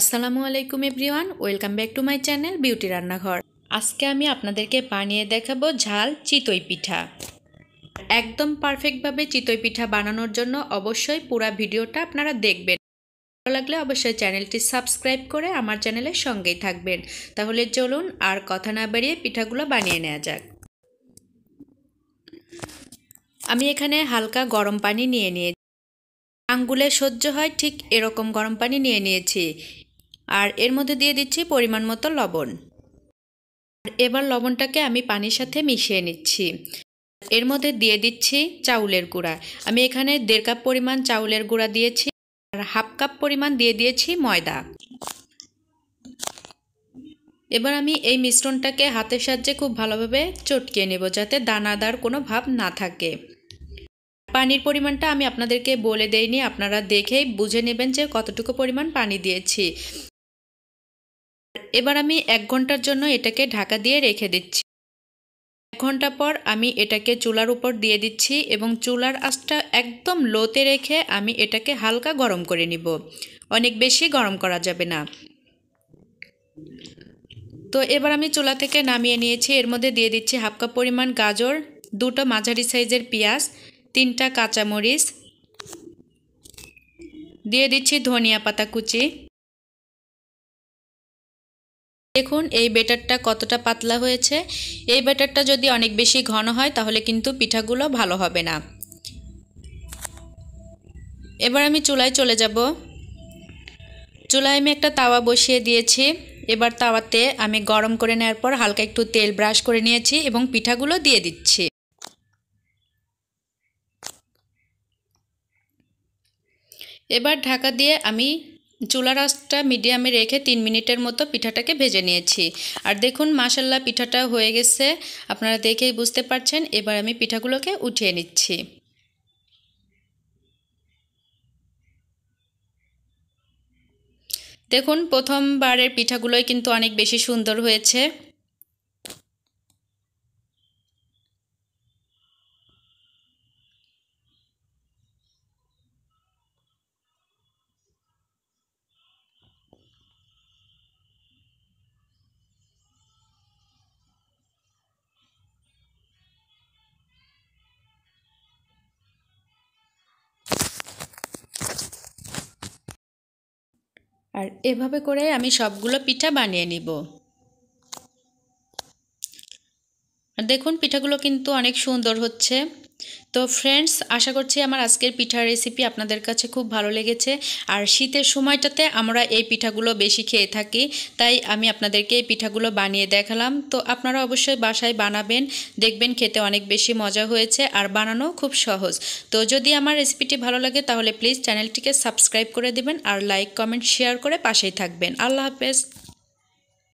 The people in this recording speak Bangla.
আসসালামু আলাইকুম everyone welcome back to my channel beauty রান্নাঘর। आज के आमी आपनादेरके बानिये देखाबो झाल चितई पिठा। एकदम परफेक्ट भावे चितई पिठा बानानोर जोन्नो अवश्य पूरा भिडियोटा आपनारा देखबेन। भालो लागले अवश्य चैनलटी सबस्क्राइब करे आमार चैनलेर संगेई थाकबेन। ताहले चलुन आर कथा ना बाड़िये पिठागुलो बानिये नेওয়া যাক। आमी एखाने हालका गरम पानी निये निएছি, आंगुले सह्य हय ठीक एरकम गरम पानी निये निएছি। और एर मध्य दिए दीची परिमाण मतो लवण। एबार लवणटाके आमी पानिर साथे मिशिए निच्छि। एर मध्य दिए दीची चाउलेर गुड़ा। आमी एखाने 1.5 कप परिमाण चाउलेर गुड़ा दिएছি और 1/2 कप परिमाण दिए दिएছি मयदा। एबार आमी एई मिश्रणटाके हातेर साहाज्ये खूब भालोभाबे चटकिए नेब जाते दानादार कोनो भाब ना थाके। पानीर परिमाणटा आमी आपनादेरके बोले देइनि, आपनारा देखेई बुझे नेबेन जे कतटुकु परिमाण पानी दिएছি। एबार आमी 1 घंटार जोन्नो एटाके ढाका दिए रेखे दिচ্ছি। 1 घंटा पर आमी एटाके चुलार ऊपर दिए दिচ্ছি एबं चुलार आँचटा एकदम लोते रेखे आमी एटाके हालका गरम करे निब। अनेक बेशी गरम करा जाबे ना। तो एबार आमी चुला थेके नामिये निएছি। एर मध्य दिए दिচ্ছি 1/2 कप परिमाण गाजर, 2टा माझारि साइजेर पेंयाज, 3टा काँचामरिच, दिए दिচ্ছি धनिया पाता कुचि। देखুন এই ব্যাটারটা কতটা পাতলা হয়েছে। এই ব্যাটারটা যদি অনেক বেশি ঘন হয় তাহলে কিন্তু পিঠাগুলো ভালো হবে না। এবার আমি চুলায় চলে যাব। চুলায় আমি একটা তাওয়া বসিয়ে দিয়েছি। এবার তাওয়াতে আমি গরম করে নেওয়ার পর হালকা একটু তেল ব্রাশ করে নিয়েছি এবং পিঠাগুলো দিয়ে দিচ্ছি। এবার ঢাকা দিয়ে আমি চুলার আঁচটা মিডিয়ামে রেখে 3 মিনিটের মতো পিঠাটাকে ভেজে নিয়েছি। আর দেখুন মাশাআল্লাহ পিঠাটা হয়ে গেছে, আপনারা দেখেই বুঝতে পারছেন। এবার আমি পিঠাগুলোকে উঠিয়ে নিচ্ছি। দেখুন প্রথমবারের পিঠাগুলোই কিন্তু অনেক বেশি সুন্দর হয়েছে। আর এভাবে করে আমি সবগুলো পিঠা বানিয়ে নিব। আর দেখুন পিঠাগুলো কিন্তু অনেক সুন্দর হচ্ছে। তো ফ্রেন্ডস, আশা করছি আমার আজকের পিঠার রেসিপি আপনাদের কাছে খুব ভালো লেগেছে। আর শীতের সময়টাতে আমরা এই পিঠাগুলো বেশি খেয়ে থাকি, তাই আমি আপনাদেরকে এই পিঠাগুলো বানিয়ে দেখালাম। তো আপনারা অবশ্যই বাসায় বানাবেন, দেখবেন খেতে অনেক বেশি মজা হয়েছে আর বানানো খুব সহজ। তো যদি আমার রেসিপিটি ভালো লাগে তাহলে প্লিজ চ্যানেলটিকে সাবস্ক্রাইব করে দিবেন আর লাইক কমেন্ট শেয়ার করে পাশেই থাকবেন। আল্লাহ হাফেজ।